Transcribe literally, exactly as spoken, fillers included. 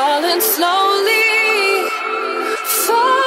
falling slowly, falling.